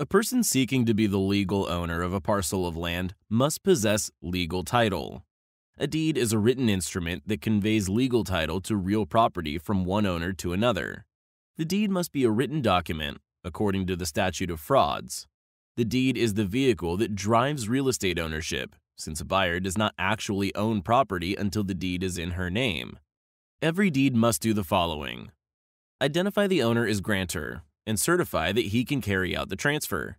A person seeking to be the legal owner of a parcel of land must possess legal title. A deed is a written instrument that conveys legal title to real property from one owner to another. The deed must be a written document, according to the statute of frauds. The deed is the vehicle that drives real estate ownership, since a buyer does not actually own property until the deed is in her name. Every deed must do the following. Identify the owner as grantor and certify that he can carry out the transfer.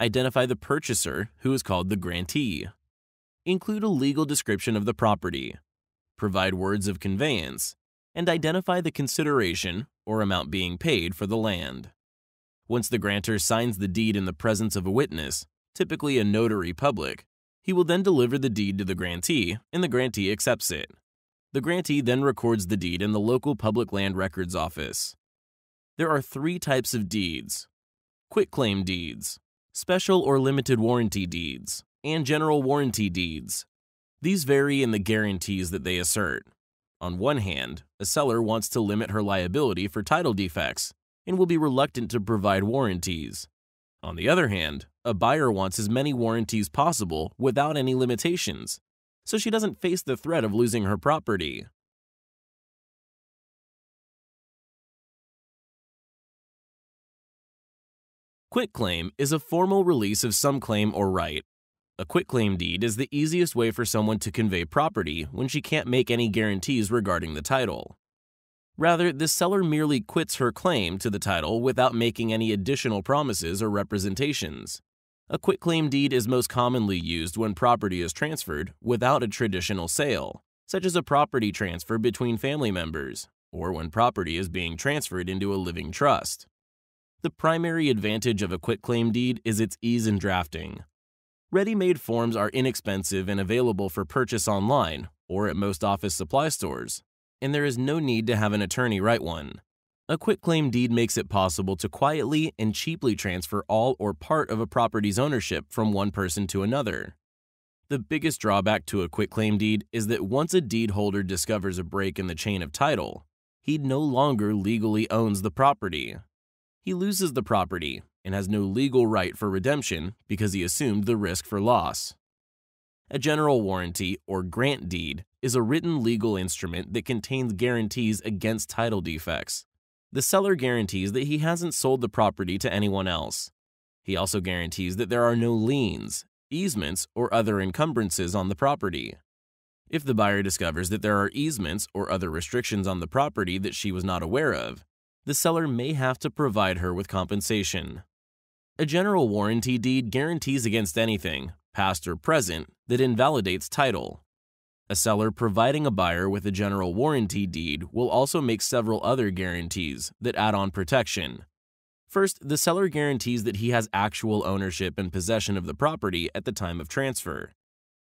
Identify the purchaser, who is called the grantee. Include a legal description of the property, provide words of conveyance, and identify the consideration or amount being paid for the land. Once the grantor signs the deed in the presence of a witness, typically a notary public, he will then deliver the deed to the grantee, and the grantee accepts it. The grantee then records the deed in the local public land records office. There are three types of deeds: quitclaim deeds, special or limited warranty deeds, and general warranty deeds. These vary in the guarantees that they assert. On one hand, a seller wants to limit her liability for title defects and will be reluctant to provide warranties. On the other hand, a buyer wants as many warranties possible without any limitations, so she doesn't face the threat of losing her property. Quitclaim is a formal release of some claim or right. A quitclaim deed is the easiest way for someone to convey property when she can't make any guarantees regarding the title. Rather, the seller merely quits her claim to the title without making any additional promises or representations. A quitclaim deed is most commonly used when property is transferred without a traditional sale, such as a property transfer between family members, or when property is being transferred into a living trust. The primary advantage of a quitclaim deed is its ease in drafting. Ready-made forms are inexpensive and available for purchase online or at most office supply stores, and there is no need to have an attorney write one. A quitclaim deed makes it possible to quietly and cheaply transfer all or part of a property's ownership from one person to another. The biggest drawback to a quitclaim deed is that once a deed holder discovers a break in the chain of title, he no longer legally owns the property. He loses the property and has no legal right for redemption because he assumed the risk for loss. A general warranty or grant deed is a written legal instrument that contains guarantees against title defects. The seller guarantees that he hasn't sold the property to anyone else. He also guarantees that there are no liens, easements, or other encumbrances on the property. If the buyer discovers that there are easements or other restrictions on the property that she was not aware of, the seller may have to provide her with compensation. A general warranty deed guarantees against anything, past or present, that invalidates title. A seller providing a buyer with a general warranty deed will also make several other guarantees that add on protection. First, the seller guarantees that he has actual ownership and possession of the property at the time of transfer.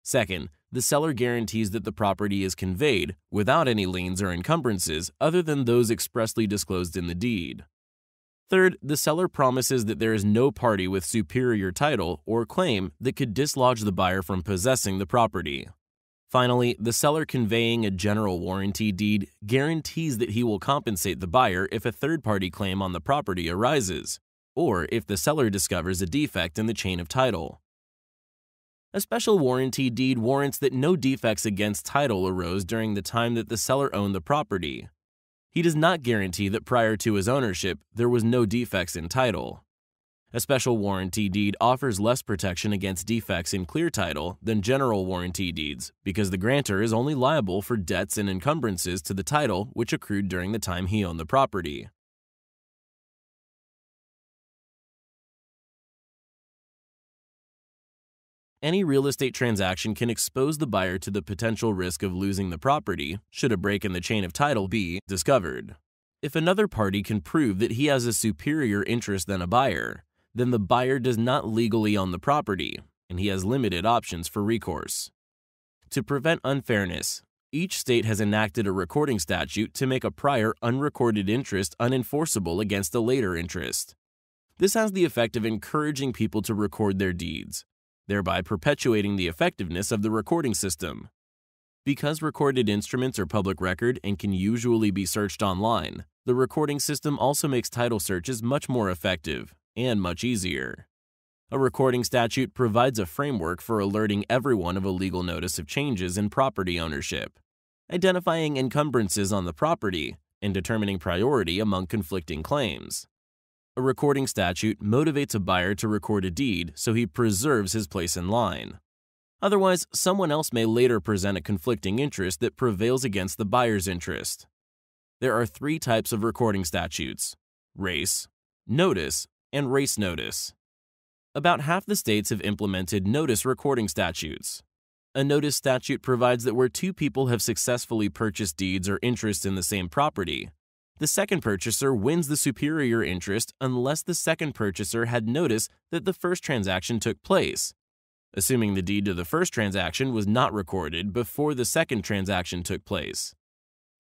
Second, the seller guarantees that the property is conveyed without any liens or encumbrances other than those expressly disclosed in the deed. Third, the seller promises that there is no party with superior title or claim that could dislodge the buyer from possessing the property. Finally, the seller conveying a general warranty deed guarantees that he will compensate the buyer if a third-party claim on the property arises, or if the seller discovers a defect in the chain of title. A special warranty deed warrants that no defects against title arose during the time that the seller owned the property. He does not guarantee that prior to his ownership, there was no defects in title. A special warranty deed offers less protection against defects in clear title than general warranty deeds because the grantor is only liable for debts and encumbrances to the title which accrued during the time he owned the property. Any real estate transaction can expose the buyer to the potential risk of losing the property should a break in the chain of title be discovered. If another party can prove that he has a superior interest than a buyer, then the buyer does not legally own the property, and he has limited options for recourse. To prevent unfairness, each state has enacted a recording statute to make a prior unrecorded interest unenforceable against a later interest. This has the effect of encouraging people to record their deeds, thereby perpetuating the effectiveness of the recording system. Because recorded instruments are public record and can usually be searched online, the recording system also makes title searches much more effective, and much easier. A recording statute provides a framework for alerting everyone of a legal notice of changes in property ownership, identifying encumbrances on the property, and determining priority among conflicting claims. A recording statute motivates a buyer to record a deed so he preserves his place in line. Otherwise, someone else may later present a conflicting interest that prevails against the buyer's interest. There are three types of recording statutes: race, notice, and race notice. About half the states have implemented notice recording statutes. A notice statute provides that where two people have successfully purchased deeds or interests in the same property, the second purchaser wins the superior interest unless the second purchaser had notice that the first transaction took place, assuming the deed to the first transaction was not recorded before the second transaction took place.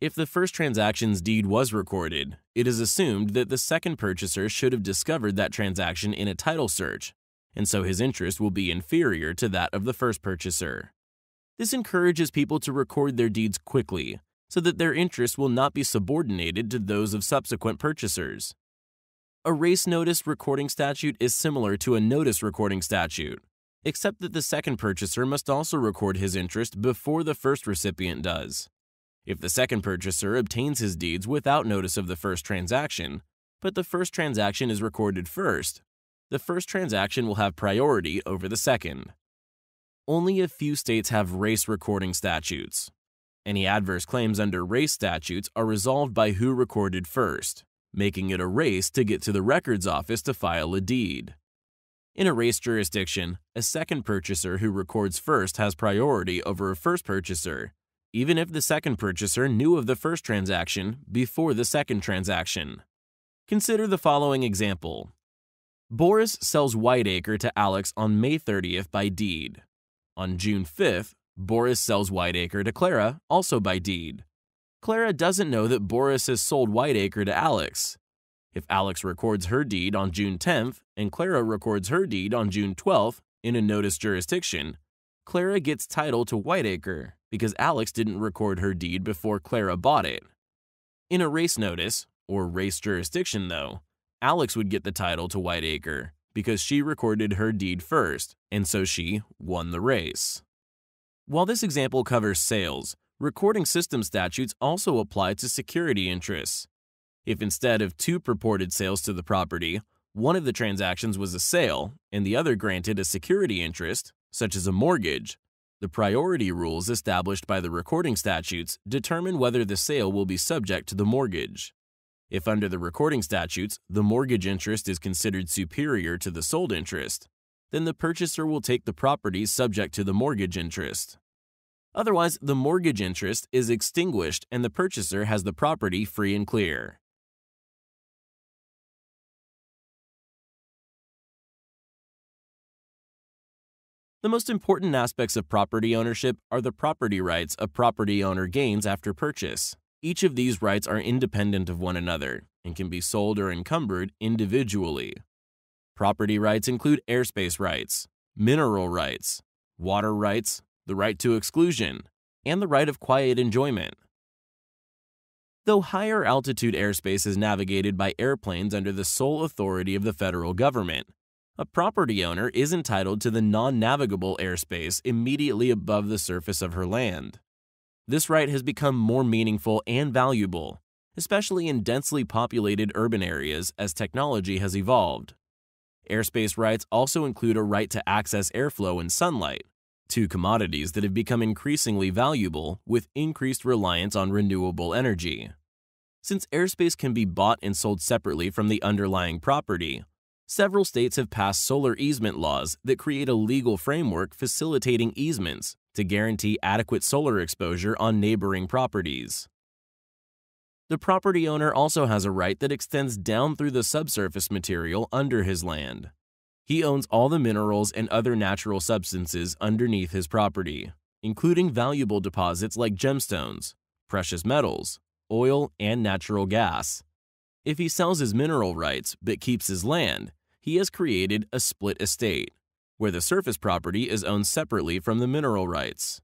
If the first transaction's deed was recorded, it is assumed that the second purchaser should have discovered that transaction in a title search, and so his interest will be inferior to that of the first purchaser. This encourages people to record their deeds quickly, so that their interests will not be subordinated to those of subsequent purchasers. A race notice recording statute is similar to a notice recording statute, except that the second purchaser must also record his interest before the first recipient does. If the second purchaser obtains his deeds without notice of the first transaction, but the first transaction is recorded first, the first transaction will have priority over the second. Only a few states have race recording statutes. Any adverse claims under race statutes are resolved by who recorded first, making it a race to get to the records office to file a deed. In a race jurisdiction, a second purchaser who records first has priority over a first purchaser, even if the second purchaser knew of the first transaction before the second transaction. Consider the following example. Boris sells Whiteacre to Alex on May 30th by deed. On June 5th, Boris sells Whiteacre to Clara, also by deed. Clara doesn't know that Boris has sold Whiteacre to Alex. If Alex records her deed on June 10th and Clara records her deed on June 12th in a notice jurisdiction, Clara gets title to Whiteacre because Alex didn't record her deed before Clara bought it. In a race notice, or race jurisdiction though, Alex would get the title to Whiteacre because she recorded her deed first, and so she won the race. While this example covers sales, recording system statutes also apply to security interests. If instead of two purported sales to the property, one of the transactions was a sale and the other granted a security interest, such as a mortgage, the priority rules established by the recording statutes determine whether the sale will be subject to the mortgage. If under the recording statutes, the mortgage interest is considered superior to the sold interest, then the purchaser will take the property subject to the mortgage interest. Otherwise, the mortgage interest is extinguished and the purchaser has the property free and clear. The most important aspects of property ownership are the property rights a property owner gains after purchase. Each of these rights are independent of one another and can be sold or encumbered individually. Property rights include airspace rights, mineral rights, water rights, the right to exclusion, and the right of quiet enjoyment. Though higher altitude airspace is navigated by airplanes under the sole authority of the federal government, a property owner is entitled to the non-navigable airspace immediately above the surface of her land. This right has become more meaningful and valuable, especially in densely populated urban areas as technology has evolved. Airspace rights also include a right to access airflow and sunlight, two commodities that have become increasingly valuable with increased reliance on renewable energy. Since airspace can be bought and sold separately from the underlying property, several states have passed solar easement laws that create a legal framework facilitating easements to guarantee adequate solar exposure on neighboring properties. The property owner also has a right that extends down through the subsurface material under his land. He owns all the minerals and other natural substances underneath his property, including valuable deposits like gemstones, precious metals, oil, and natural gas. If he sells his mineral rights but keeps his land, he has created a split estate, where the surface property is owned separately from the mineral rights.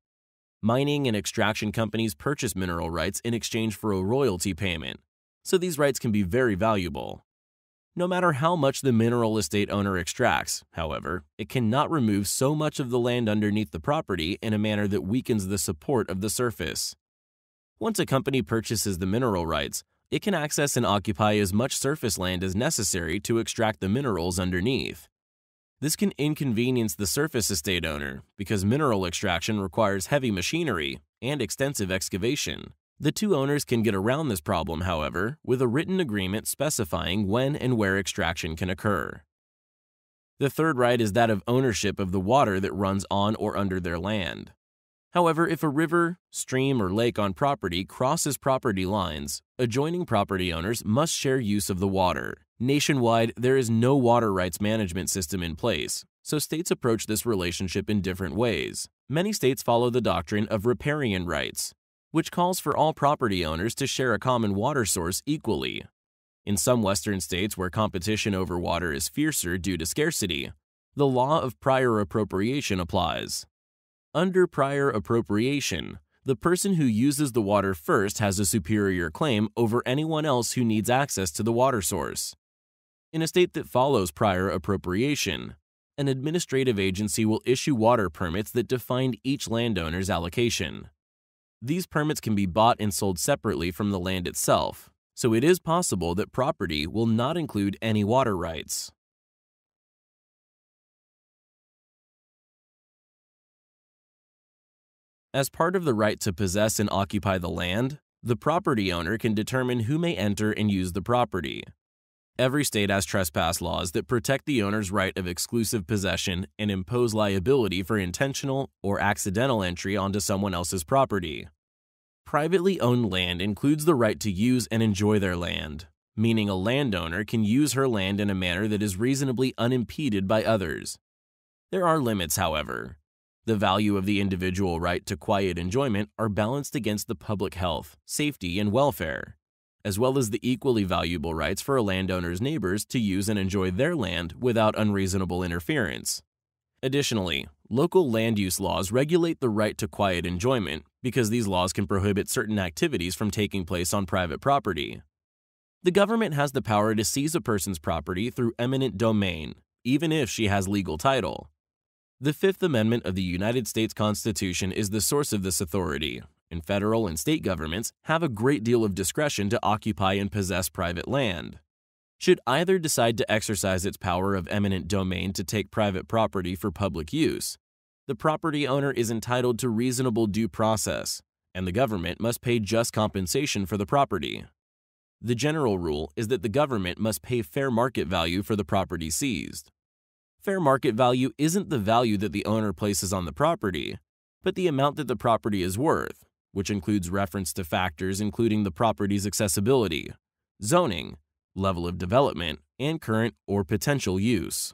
Mining and extraction companies purchase mineral rights in exchange for a royalty payment, so these rights can be very valuable. No matter how much the mineral estate owner extracts, however, it cannot remove so much of the land underneath the property in a manner that weakens the support of the surface. Once a company purchases the mineral rights, it can access and occupy as much surface land as necessary to extract the minerals underneath. This can inconvenience the surface estate owner because mineral extraction requires heavy machinery and extensive excavation. The two owners can get around this problem, however, with a written agreement specifying when and where extraction can occur. The third right is that of ownership of the water that runs on or under their land. However, if a river, stream, or lake on property crosses property lines, adjoining property owners must share use of the water. Nationwide, there is no water rights management system in place, so states approach this relationship in different ways. Many states follow the doctrine of riparian rights, which calls for all property owners to share a common water source equally. In some Western states where competition over water is fiercer due to scarcity, the law of prior appropriation applies. Under prior appropriation, the person who uses the water first has a superior claim over anyone else who needs access to the water source. In a state that follows prior appropriation, an administrative agency will issue water permits that define each landowner's allocation. These permits can be bought and sold separately from the land itself, so it is possible that property will not include any water rights. As part of the right to possess and occupy the land, the property owner can determine who may enter and use the property. Every state has trespass laws that protect the owner's right of exclusive possession and impose liability for intentional or accidental entry onto someone else's property. Privately owned land includes the right to use and enjoy their land, meaning a landowner can use her land in a manner that is reasonably unimpeded by others. There are limits, however. The value of the individual right to quiet enjoyment are balanced against the public health, safety, and welfare, as well as the equally valuable rights for a landowner's neighbors to use and enjoy their land without unreasonable interference. Additionally, local land use laws regulate the right to quiet enjoyment because these laws can prohibit certain activities from taking place on private property. The government has the power to seize a person's property through eminent domain, even if she has legal title. The Fifth Amendment of the United States Constitution is the source of this authority, and federal and state governments have a great deal of discretion to occupy and possess private land. Should either decide to exercise its power of eminent domain to take private property for public use, the property owner is entitled to reasonable due process, and the government must pay just compensation for the property. The general rule is that the government must pay fair market value for the property seized. Fair market value isn't the value that the owner places on the property, but the amount that the property is worth, which includes reference to factors including the property's accessibility, zoning, level of development, and current or potential use.